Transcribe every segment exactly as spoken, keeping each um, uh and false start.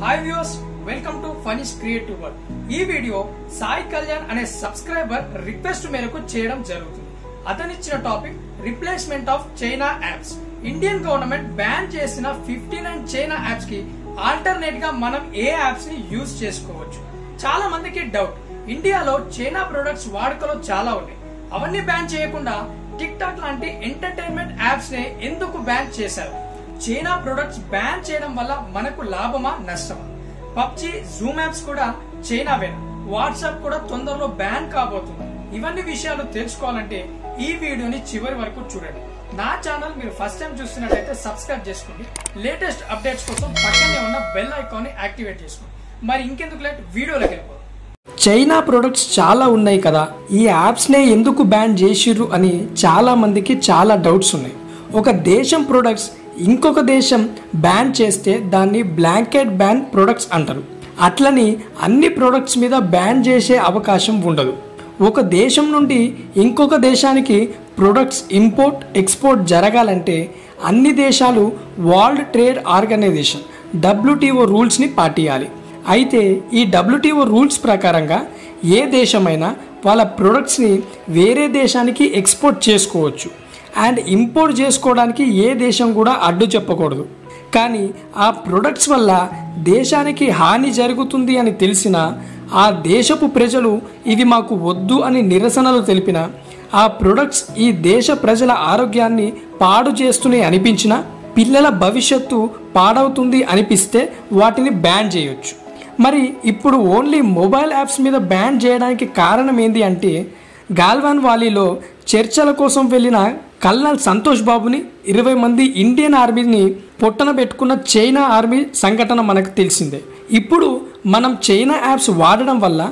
Hi views, welcome to Phanish creative world. ఈ video Sai Kalyan అనే subscriber request మేరకు చేయడం జరుగుతుంది. అతనిచ్చిన topic replacement of China apps. Indian government ban చేసిన ఫిఫ్టీ నైన్ చైనా యాప్స్ కి ఆల్టర్నేట్ గా మనం ఏ యాప్స్ ని యూజ్ చేసుకోవచ్చు? చాలా మందికి డౌట్, ఇండియాలో చైనా ప్రొడక్ట్స్ వాడుకలో చాలా ఉన్నాయి, అవన్నీ బ్యాన్ చేయకుండా టిక్ టాక్ లాంటి ఎంటర్టైన్మెంట్ యాప్స్ ని ఎందుకు బ్యాన్ చేశారు? చైనా ప్రొడక్ట్స్ బ్యాన్ చేయడం వల్ల మనకు లాభమా నష్టమా? పబ్జీ, జూమ్ యాప్స్ కూడా చైనావేనా? వాట్సాప్ కూడా తొందరలో బ్యాన్ కాబోతుంది. ఇవన్నీ విషయాలు తెలుసుకోవాలంటే ఈ వీడియోని చివరి వరకు చూడండి. నా ఛానల్ మీరు ఫస్ట్ టైం చూస్తున్నట్లయితే సబ్స్క్రైబ్ చేసుకోండి. లేటెస్ట్ అప్డేట్స్ కోసం పక్కనే ఉన్న బెల్ ఐకాన్ ని యాక్టివేట్ చేసుకోండి. మరి ఇంకెందుకు లేట్, వీడియోలోకి వెళ్ళిపోదాం. చైనా ప్రొడక్ట్స్ చాలా ఉన్నాయి కదా, ఈ యాప్స్ నే ఎందుకు బ్యాన్ చేసిర్రు అని చాలా మందికి చాలా డౌట్స్ ఉన్నాయి. ఒక దేశం ప్రొడక్ట్స్ ఇంకొక దేశం బ్యాన్ చేస్తే దాన్ని బ్లాంకెట్ బ్యాన్ ప్రొడక్ట్స్ అంటారు. అట్లని అన్ని ప్రొడక్ట్స్ మీద బ్యాన్ చేసే అవకాశం ఉండదు. ఒక దేశం నుండి ఇంకొక దేశానికి ప్రొడక్ట్స్ ఇంపోర్ట్ ఎక్స్పోర్ట్ జరగాలంటే అన్ని దేశాలు వరల్డ్ ట్రేడ్ ఆర్గనైజేషన్ డబ్ల్యూటీఓ రూల్స్ని పాటించాలి. అయితే ఈ డబ్ల్యూటీఓ రూల్స్ ప్రకారంగా ఏ దేశమైనా వాళ్ళ ప్రొడక్ట్స్ని వేరే దేశానికి ఎక్స్పోర్ట్ చేసుకోవచ్చు అండ్ ఇంపోర్ట్ చేసుకోవడానికి ఏ దేశం కూడా అడ్డు చెప్పకూడదు. కానీ ఆ ప్రొడక్ట్స్ వల్ల దేశానికి హాని జరుగుతుంది అని తెలిసినా, ఆ దేశపు ప్రజలు ఇది మాకు వద్దు అని నిరసనలు తెలిపినా, ఆ ప్రొడక్ట్స్ ఈ దేశ ప్రజల ఆరోగ్యాన్ని పాడు చేస్తూనే అనిపించినా, పిల్లల భవిష్యత్తు పాడవుతుంది అనిపిస్తే వాటిని బ్యాన్ చేయొచ్చు. మరి ఇప్పుడు ఓన్లీ మొబైల్ యాప్స్ మీద బ్యాన్ చేయడానికి కారణం ఏంటి అంటే, గాల్వాన్ వాలీలో చర్చల కోసం వెళ్ళిన కల్నల్ సంతోష్ బాబుని, ఇరవై మంది ఇండియన్ ఆర్మీని పొట్టన పెట్టుకున్న చైనా ఆర్మీ సంఘటన మనకు తెలిసిందే. ఇప్పుడు మనం చైనా యాప్స్ వాడడం వల్ల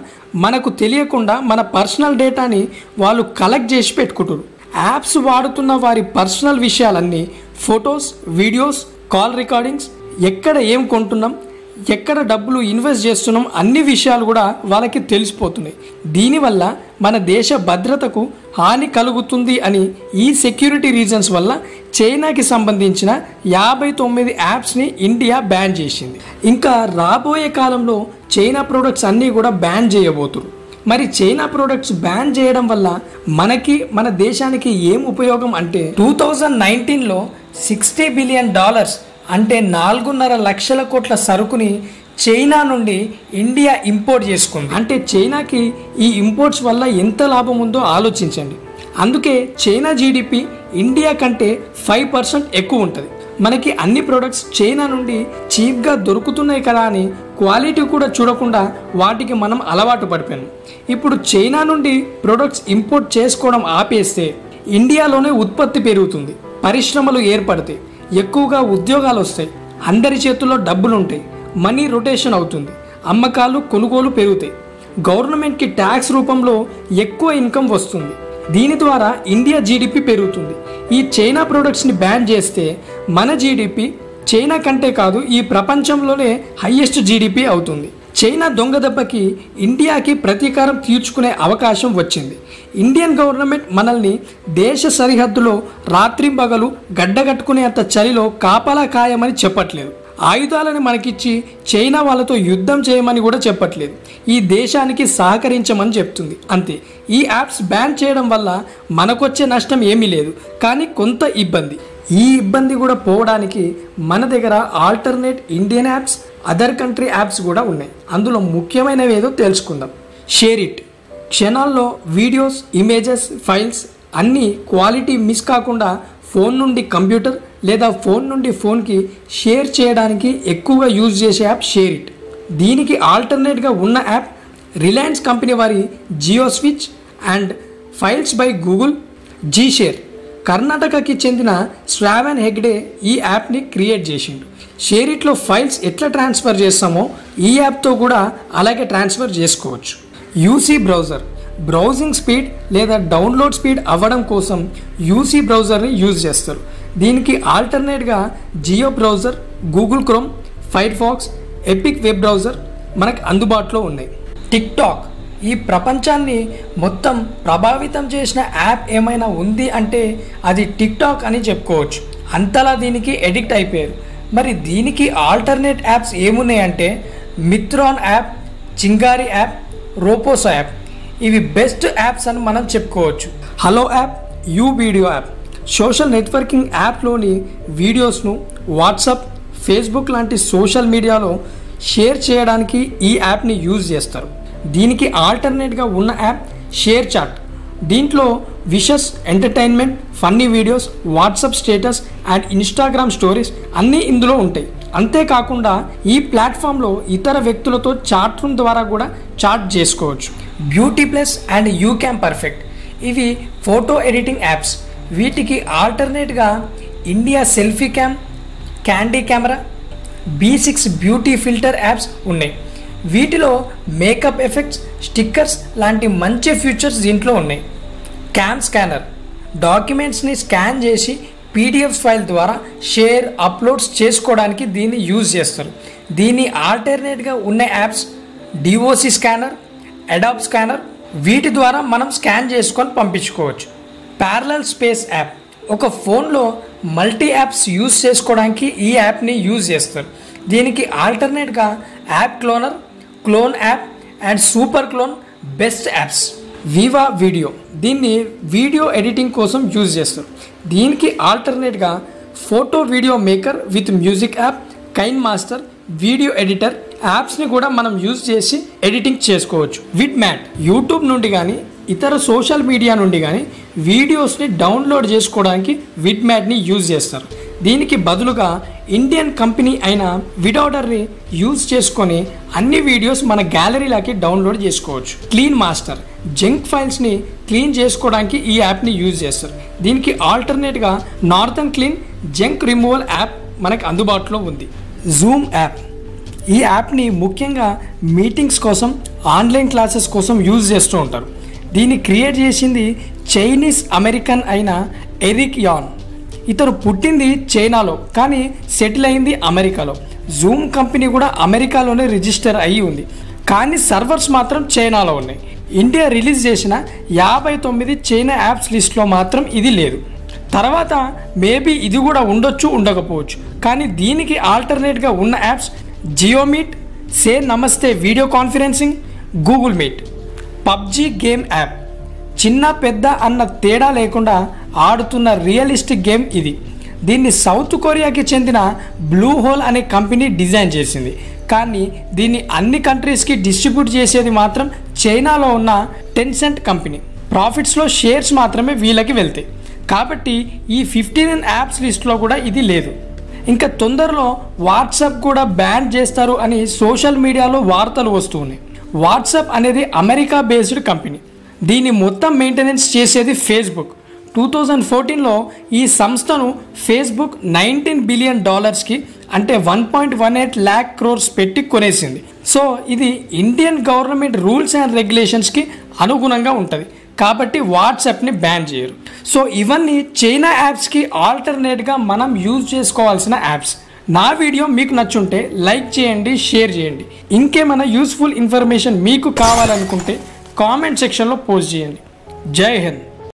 మనకు తెలియకుండా మన పర్సనల్ డేటాని వాళ్ళు కలెక్ట్ చేసి పెట్టుకుంటారు. యాప్స్ వాడుతున్న వారి పర్సనల్ విషయాలన్నీ, ఫొటోస్, వీడియోస్, కాల్ రికార్డింగ్స్, ఎక్కడ ఏం కొంటున్నాం, ఎక్కడ డబ్బులు ఇన్వెస్ట్ చేస్తున్నాం, అన్ని విషయాలు కూడా వాళ్ళకి తెలిసిపోతున్నాయి. దీనివల్ల మన దేశ భద్రతకు హాని కలుగుతుంది అని ఈ సెక్యూరిటీ రీజన్స్ వల్ల చైనాకి సంబంధించిన యాభై తొమ్మిది యాప్స్ని ఇండియా బ్యాన్ చేసింది. ఇంకా రాబోయే కాలంలో చైనా ప్రొడక్ట్స్ అన్నీ కూడా బ్యాన్ చేయబోతురు. మరి చైనా ప్రొడక్ట్స్ బ్యాన్ చేయడం వల్ల మనకి మన దేశానికి ఏం ఉపయోగం అంటే, టూ థౌజండ్ నైన్టీన్లో సిక్స్టీ బిలియన్ డాలర్స్ అంటే నాలుగున్నర లక్షల కోట్ల సరుకుని చైనా నుండి ఇండియా ఇంపోర్ట్ చేసుకుంది. అంటే చైనాకి ఈ ఇంపోర్ట్స్ వల్ల ఎంత లాభం ఉందో ఆలోచించండి. అందుకే చైనా జీడిపి ఇండియా కంటే ఫైవ్ పర్సెంట్ ఎక్కువ ఉంటుంది. మనకి అన్ని ప్రొడక్ట్స్ చైనా నుండి చీప్గా దొరుకుతున్నాయి కదా అని క్వాలిటీ కూడా చూడకుండా వాటికి మనం అలవాటు పడిపోయాం. ఇప్పుడు చైనా నుండి ప్రొడక్ట్స్ ఇంపోర్ట్ చేసుకోవడం ఆపేస్తే ఇండియాలోనే ఉత్పత్తి పెరుగుతుంది, పరిశ్రమలు ఏర్పడతాయి, ఎక్కువగా ఉద్యోగాలు వస్తాయి, అందరి చేతుల్లో డబ్బులు ఉంటాయి, మనీ రొటేషన్ అవుతుంది, అమ్మకాలు కొనుగోలు పెరుగుతాయి, గవర్నమెంట్కి ట్యాక్స్ రూపంలో ఎక్కువ ఇన్కమ్ వస్తుంది. దీని ద్వారా ఇండియా జీడిపి పెరుగుతుంది. ఈ చైనా ప్రొడక్ట్స్ని బ్యాన్ చేస్తే మన జీడిపి చైనా కంటే కాదు ఈ ప్రపంచంలోనే హైయెస్ట్ జీడిపి అవుతుంది. చైనా దొంగ దెబ్బకి ఇండియాకి ప్రతీకారం తీర్చుకునే అవకాశం వచ్చింది. ఇండియన్ గవర్నమెంట్ మనల్ని దేశ సరిహద్దులో రాత్రింబగలు గడ్డగట్టుకునే అంత చలిలో కాపలా కాయమని చెప్పట్లేదు. ఆయుధాలను మనకిచ్చి చైనా వాళ్ళతో యుద్ధం చేయమని కూడా చెప్పట్లేదు. ఈ దేశానికి సహకరించమని చెప్తుంది, అంతే. ఈ యాప్స్ బ్యాన్ చేయడం వల్ల మనకొచ్చే నష్టం ఏమీ లేదు, కానీ కొంత ఇబ్బంది. ఈ ఇబ్బంది కూడా పోవడానికి మన దగ్గర alternate Indian apps, other country apps కూడా ఉన్నాయి. అందులో ముఖ్యమైనవి ఏదో తెలుసుకుందాం. షేర్ ఇట్ క్షణాల్లో వీడియోస్, ఇమేజెస్, ఫైల్స్ అన్నీ క్వాలిటీ మిస్ కాకుండా ఫోన్ నుండి కంప్యూటర్ లేదా ఫోన్ నుండి ఫోన్కి షేర్ చేయడానికి ఎక్కువగా యూజ్ చేసే యాప్ షేర్ ఇట్. దీనికి ఆల్టర్నేట్గా ఉన్న యాప్ రిలయన్స్ కంపెనీ వారి Jio switch and files by Google జీ షేర్. కర్ణాటకకి చెందిన శ్రావణ్ హెగ్డే ఈ యాప్ని క్రియేట్ చేసిండు. షేర్ ఇట్లో ఫైల్స్ ఎట్లా ట్రాన్స్ఫర్ చేస్తామో ఈ యాప్తో కూడా అలాగే ట్రాన్స్ఫర్ చేసుకోవచ్చు. యూసీ బ్రౌజర్ బ్రౌజింగ్ స్పీడ్ లేదా డౌన్లోడ్ స్పీడ్ అవ్వడం కోసం యూసీ బ్రౌజర్ని యూజ్ చేస్తారు. దీనికి ఆల్టర్నేట్గా Jio browser, Google Chrome, Firefox, epic web browser మనకు అందుబాటులో ఉన్నాయి. టిక్ టాక్ ఈ ప్రపంచాన్ని మొత్తం ప్రభావితం చేసిన యాప్ ఏమైనా ఉంది అంటే అది టిక్ టాక్ అని చెప్పుకోవచ్చు. అంతలా దీనికి ఎడిక్ట్ అయిపోయారు. మరి దీనికి ఆల్టర్నేట్ యాప్స్ ఏమున్నాయంటే Mitron app, Chingari app, Roposo app. ఇవి బెస్ట్ యాప్స్ అని మనం చెప్పుకోవచ్చు. Hello app, you video app social networking యాప్లోని వీడియోస్ను వాట్సాప్, ఫేస్బుక్ లాంటి సోషల్ మీడియాలో షేర్ చేయడానికి ఈ యాప్ని యూజ్ చేస్తారు. దీనికి ఆల్టర్నేట్గా ఉన్న యాప్ షేర్ చాట్. దీంట్లో wishes, entertainment, funny videos, WhatsApp status and Instagram stories అన్నీ ఇందులో ఉంటాయి. అంతేకాకుండా ఈ ప్లాట్ఫామ్లో ఇతర వ్యక్తులతో చాట్ రూమ్ ద్వారా కూడా చాట్ చేసుకోవచ్చు. Beauty plus and you cam perfect ఇవి ఫోటో ఎడిటింగ్ యాప్స్. వీటికి ఆల్టర్నేట్గా India selfie cam, candy camera, B six beauty filter apps ఉన్నాయి. వీటిలో మేకప్ ఎఫెక్ట్స్, స్టిక్కర్స్ లాంటి మంచి ఫీచర్స్ దీంట్లో ఉన్నాయి. క్యామ్ స్కానర్ డాక్యుమెంట్స్ని స్కాన్ చేసి పీడిఎఫ్ ఫైల్ ద్వారా షేర్, అప్లోడ్స్ చేసుకోవడానికి దీన్ని యూజ్ చేస్తారు. దీని ఆల్టర్నేట్గా ఉన్న apps doc scanner, Adobe scanner. వీటి ద్వారా మనం స్కాన్ చేసుకొని పంపించుకోవచ్చు. ప్యారలల్ స్పేస్ యాప్ ఒక ఫోన్లో మల్టీ యాప్స్ యూజ్ చేసుకోవడానికి ఈ యాప్ని యూజ్ చేస్తారు. దీనికి ఆల్టర్నేట్గా app cloner, clone app and super clone best apps. Viva video దీన్ని వీడియో ఎడిటింగ్ కోసం యూజ్ చేస్తారు. దీనికి ఆల్టర్నేట్గా photo video maker with music app, Kine master, video editor యాప్స్ని కూడా మనం యూజ్ చేసి ఎడిటింగ్ చేసుకోవచ్చు. విడ్ మ్యాట్ యూట్యూబ్ నుండి కానీ ఇతర సోషల్ మీడియా నుండి కానీ వీడియోస్ని డౌన్లోడ్ చేసుకోవడానికి విడ్ మ్యాట్ని యూజ్ చేస్తారు. దీనికి బదులుగా ఇండియన్ కంపెనీ అయిన విడౌడర్ని యూజ్ చేసుకొని అన్ని వీడియోస్ మన గ్యాలరీలోకి డౌన్లోడ్ చేసుకోవచ్చు. క్లీన్ మాస్టర్ జంక్ ఫైల్స్ని క్లీన్ చేసుకోవడానికి ఈ యాప్ని యూజ్ చేస్తారు. దీనికి ఆల్టర్నేట్గా Norton clean junk removal app మనకు అందుబాటులో ఉంది. జూమ్ యాప్ ఈ యాప్ని ముఖ్యంగా మీటింగ్స్ కోసం, ఆన్లైన్ క్లాసెస్ కోసం యూజ్ చేస్తూ ఉంటారు. దీన్ని క్రియేట్ చేసింది చైనీస్ అమెరికన్ అయిన ఎరిక్ యాన్. ఇతను పుట్టింది చైనాలో కానీ సెటిల్ అయింది అమెరికాలో. జూమ్ కంపెనీ కూడా అమెరికాలోనే రిజిస్టర్ అయ్యి ఉంది కానీ సర్వర్స్ మాత్రం చైనాలో ఉన్నాయి. ఇండియా రిలీజ్ చేసిన యాభై తొమ్మిది చైనా యాప్స్ లిస్ట్లో మాత్రం ఇది లేదు. తర్వాత మేబీ ఇది కూడా ఉండొచ్చు, ఉండకపోవచ్చు. కానీ దీనికి ఆల్టర్నేట్గా ఉన్న యాప్స్ జియో మీట్, సే నమస్తే video conferencing, Google meet. PUBG game app చిన్న పెద్ద అన్న తేడా లేకుండా ఆడుతున్న రియలిస్టిక్ గేమ్ ఇది. దీన్ని సౌత్ కొరియాకి చెందిన బ్లూ హోల్ అనే కంపెనీ డిజైన్ చేసింది. కానీ దీన్ని అన్ని కంట్రీస్కి డిస్ట్రిబ్యూట్ చేసేది మాత్రం చైనాలో ఉన్న టెన్సెంట్ కంపెనీ. ప్రాఫిట్స్లో షేర్స్ మాత్రమే వీళ్ళకి వెళ్తాయి. కాబట్టి ఈ ఫిఫ్టీన్ యాప్స్ లిస్ట్లో కూడా ఇది లేదు. ఇంకా తొందరలో వాట్సాప్ కూడా బ్యాన్ చేస్తారు అని సోషల్ మీడియాలో వార్తలు వస్తూ ఉన్నాయి. వాట్సాప్ అనేది అమెరికా బేస్డ్ కంపెనీ. దీన్ని మొత్తం మెయింటెనెన్స్ చేసేది ఫేస్బుక్. టూ థౌజండ్ ఫోర్టీన్లో ఈ సంస్థను ఫేస్బుక్ నైన్టీన్ బిలియన్ డాలర్స్కి అంటే one point one eight lakh crores పెట్టి కొనేసింది. సో ఇది ఇండియన్ గవర్నమెంట్ రూల్స్ అండ్ రెగ్యులేషన్స్కి అనుగుణంగా ఉంటుంది. కాబట్టి వాట్సాప్ని బ్యాన్ చేయరు. సో ఇవన్నీ చైనా యాప్స్కి ఆల్టర్నేట్గా మనం యూజ్ చేసుకోవాల్సిన యాప్స్. నా వీడియో మీకు నచ్చుంటే లైక్ చేయండి, షేర్ చేయండి. ఇంకేమైనా యూస్ఫుల్ ఇన్ఫర్మేషన్ మీకు కావాలనుకుంటే కామెంట్ సెక్షన్లో పోస్ట్ చేయండి. జై హింద్.